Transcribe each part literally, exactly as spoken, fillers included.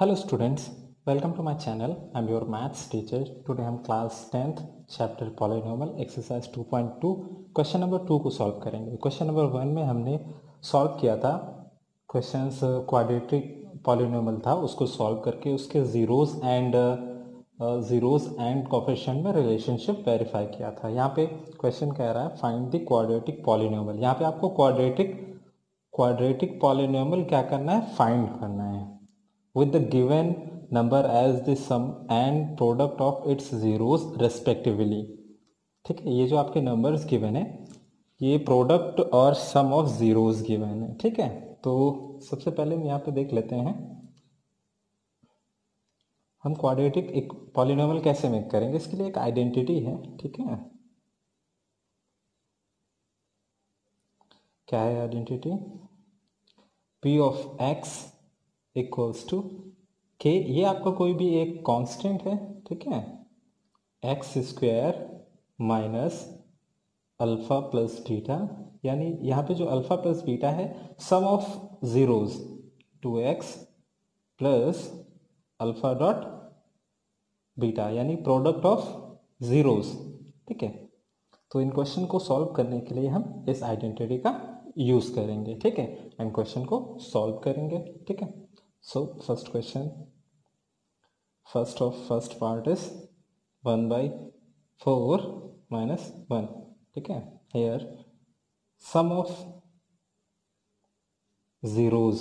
Hello students, welcome to my channel. I am your maths teacher. Today I am class tenth chapter polynomial exercise two point two question number two को solve करेंगे. Question number one में हमने solve किया था questions quadratic polynomial था, उसको solve करके उसके zeros and zeros and coefficient में relationship verify किया था. यहाँ पे question कह रहा है find the quadratic polynomial. यहाँ पे आपको quadratic quadratic polynomial क्या करना है, find करना है with the given number as the sum and product of its zeros respectively. ठीक है, ये जो आपके numbers given है ये product और sum of zeros given है. ठीक है, तो सबसे पहले हम यहाँ पे देख लेते हैं हम quadratic एक polynomial कैसे make करेंगे. इसके लिए एक identity है. ठीक है, क्या है identity? P of x equals to K, ये आपका कोई भी एक कांस्टेंट है. ठीक है, X square minus alpha plus beta, यानी यहाँ पे जो अल्फा प्लस बीटा है sum of zeros to X plus alpha dot beta, यानी प्रोडक्ट ऑफ जीरोज. ठीक है, तो इन क्वेश्चन को सॉल्व करने के लिए हम इस आइडेंटिटी का यूज़ करेंगे. ठीक है, एंड क्वेश्चन को सॉल्व करेंगे. ठीक है, so first question first of first part is one by four minus one. ठीक है, here sum of zeros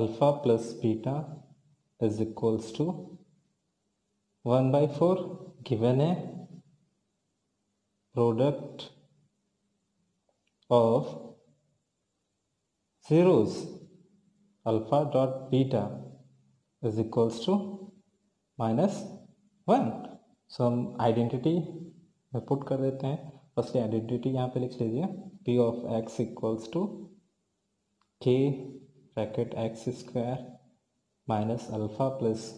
alpha plus beta is equals to one by four given है, product of zeros alpha dot beta is equals to minus one. So हम identity में put कर देते हैं. Firstly identity यहाँ पे लिख लीजिए p of x equals to k bracket x square minus alpha plus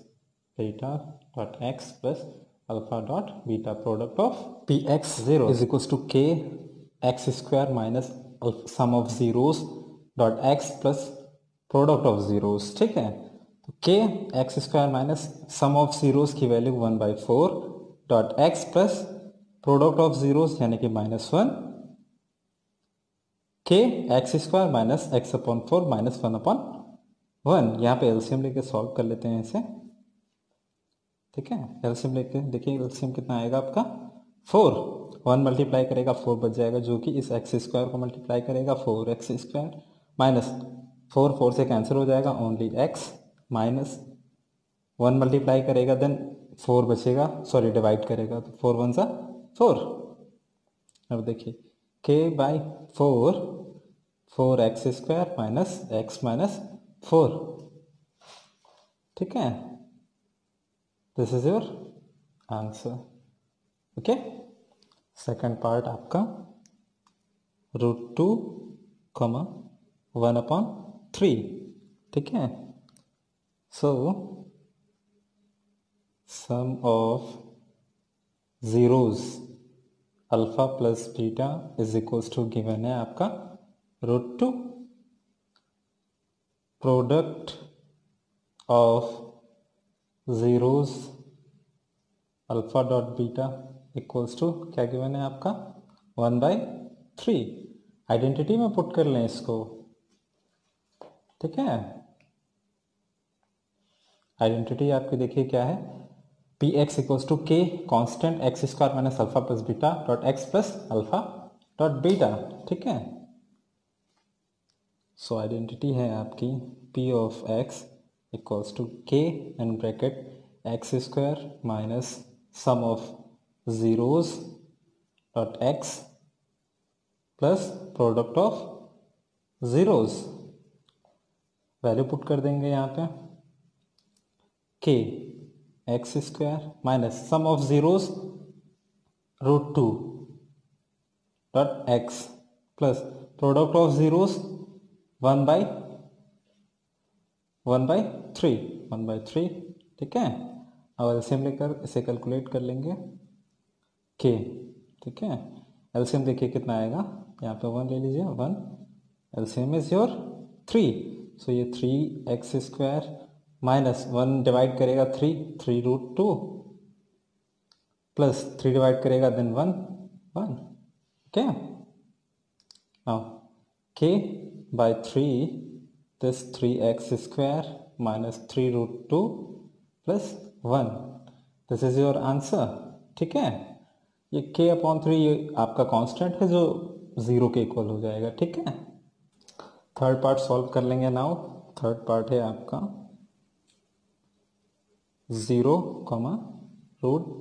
beta dot x plus alpha dot beta product of P x zero is equals to k x square minus sum of zeros dot x plus product of zeros. ठीक है, तो के x square minus sum of zeros की value one by four dot x plus product of zeros यानी कि minus one, K x square minus X upon four minus one upon one. यहाँ पे LCM लेके सॉल्व कर लेते हैं इसे. ठीक है, एलसीएम लेके देखिए एलसीएम कितना आएगा आपका फोर. वन मल्टीप्लाई करेगा फोर बच जाएगा, जो कि इस एक्स स्क्वायर को मल्टीप्लाई करेगा four x square minus four four से कैंसिल हो जाएगा only X minus one multiply करेगा देन फोर बचेगा, सॉरी डिवाइड करेगा तो फोर वन सा फोर. अब देखिए K by four four x square minus X minus four. ठीक है, this is your answer. Okay, second part आपका root two comma one upon three. ठीक है, so sum of zeros alpha plus beta is equals to given है आपका root two, product of zeros alpha dot beta equals to क्या given है आपका one by three. Identity में put कर लें इसको. ठीक है, आइडेंटिटी आपकी देखिए क्या है, पी एक्स इक्वल्स टू के constant x square minus alpha plus beta dot x plus alpha dot beta. ठीक है, सो आइडेंटिटी है आपकी P of x equals to के and bracket x square minus sum of zeros dot x plus product of zeros. Value put कर देंगे यहाँ पे के x square minus sum of zeros root two dot x plus product of zeros one by one by three one by three. ठीक है, और ऐसे हम लेकर इसे कैलकुलेट कर लेंगे के. ठीक है, एलसीएम देखिए कितना आएगा, यहाँ पे वन ले लीजिए, one LCM is your three. So ये three x square minus one divide करेगा three, three root two plus three divide करेगा then one, one okay. Now k by three, this three x square minus three root two plus one, this is your answer. ठीक है, ये k upon three ये आपका constant है जो zero के equal हो जाएगा। ठीक है, थर्ड पार्ट सॉल्व कर लेंगे। नाउ थर्ड पार्ट है आपका zero comma root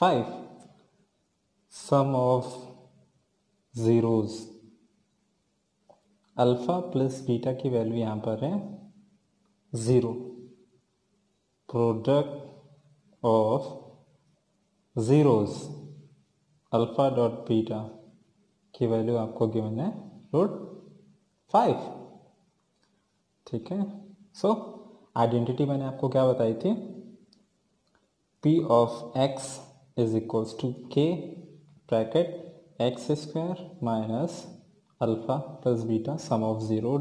five, sum of zeros alpha plus beta की वैल्यू यहाँ पर है zero, product of zeros alpha dot beta की वैल्यू आपको गिवन है रूट फाइव। ठीक है, सो आइडेंटिटी मैंने आपको क्या बताई थी, P of X is equals to के bracket x square minus alpha plus beta sum of zero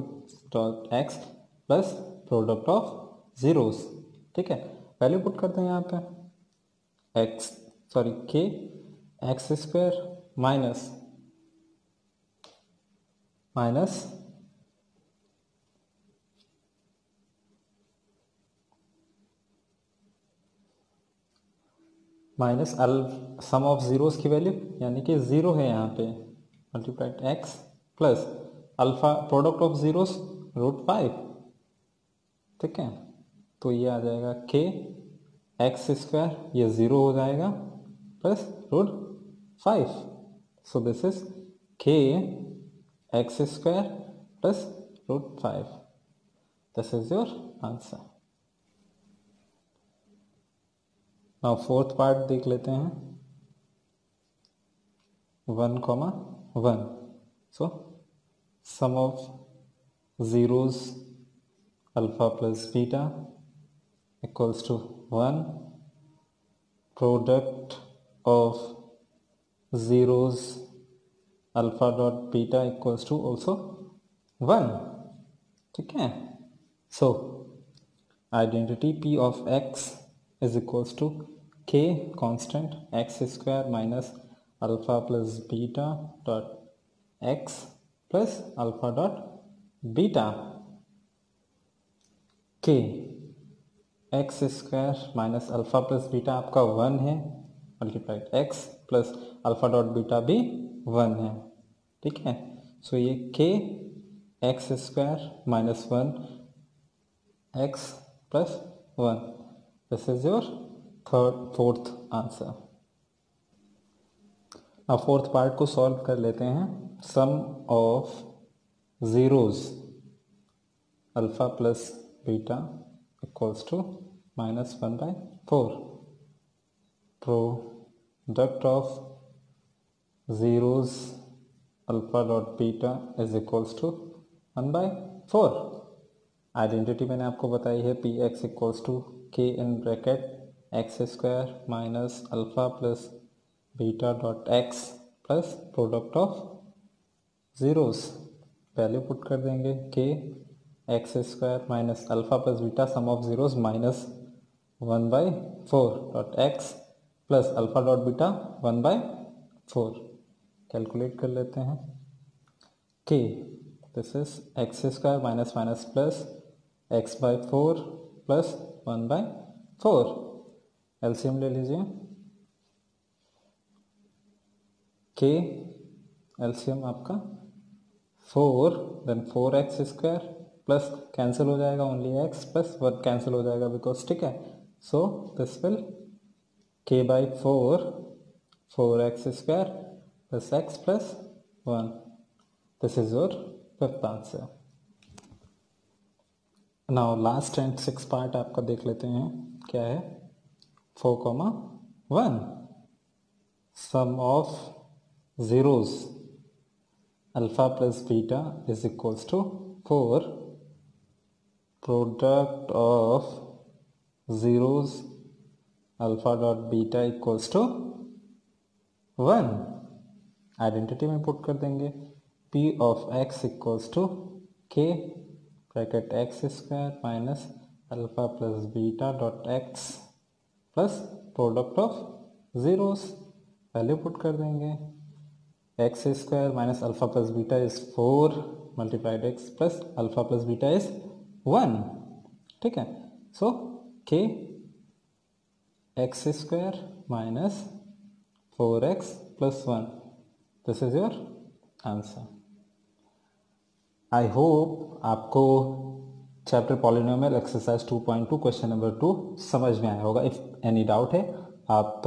dot x plus product of zeros. ठीक है, वैल्यू पुट करते हैं यहाँ पे X sorry K x square minus minus minus al sum of zeros की value यानी कि zero है यहाँ पे, multiplied x plus alpha product of zeros root five. ठीक है, तो ये आ जाएगा के एक्स स्क्वायर ये ज़ीरो हो जाएगा plus root five, so this is K x square plus root five, this is your answer. Now fourth part देख लेते हैं one comma one, so sum of zeros alpha plus beta equals to one, product of zeros alpha dot beta equals to also one. ठीक है, so identity p of x is equals to k constant x square minus alpha plus beta dot x plus alpha dot beta, k x square minus alpha plus beta आपका one है, multiplied x plus alpha dot beta भी one है। ठीक है, so ये K x square minus one X plus one, this is your third fourth answer. अब fourth part को solve कर लेते हैं, sum of zeros alpha plus beta equals to minus one by four, product of zeros alpha dot beta is equals to one by four. Identity मैंने आपको बताई है P x equals to K in bracket x square minus alpha plus beta dot x plus product of zeros, value put कर देंगे K x square minus alpha plus beta sum of zeros minus one by four dot x plus alpha dot beta one by four, calculate कर लेते हैं K this is X square minus minus plus X by four plus one by four, LCM ले लीजिए K LCM आपका four then four x square plus cancel हो जाएगा only x plus one cancel हो जाएगा बिकॉज ठीक है, so this will k by four four x square plus x plus one, this is your fifth answer. Now last and six part आपका देख लेते हैं क्या है, four comma one, sum of zeros alpha plus beta is equals to four, product of zeros alpha dot beta equals to one. Identity में put कर देंगे p of x equals to के bracket x square minus alpha plus beta dot x plus product of zeros पहले put कर देंगे। X square minus alpha plus beta is four multiplied x plus alpha plus beta is one. ठीक है, so k x square minus four x plus one, this is your answer. I hope आपको chapter polynomial exercise two point two question number two समझ में आया होगा। If any doubt है आप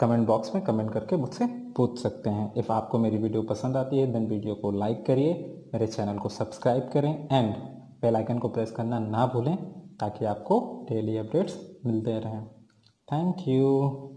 comment box में कमेंट करके मुझसे पूछ सकते हैं। इफ़ आपको मेरी वीडियो पसंद आती है देन वीडियो को लाइक करिए, मेरे चैनल को सब्सक्राइब करें एंड बेल आइकन को प्रेस करना ना भूलें ताकि आपको डेली अपडेट्स मिलते रहें। Thank you.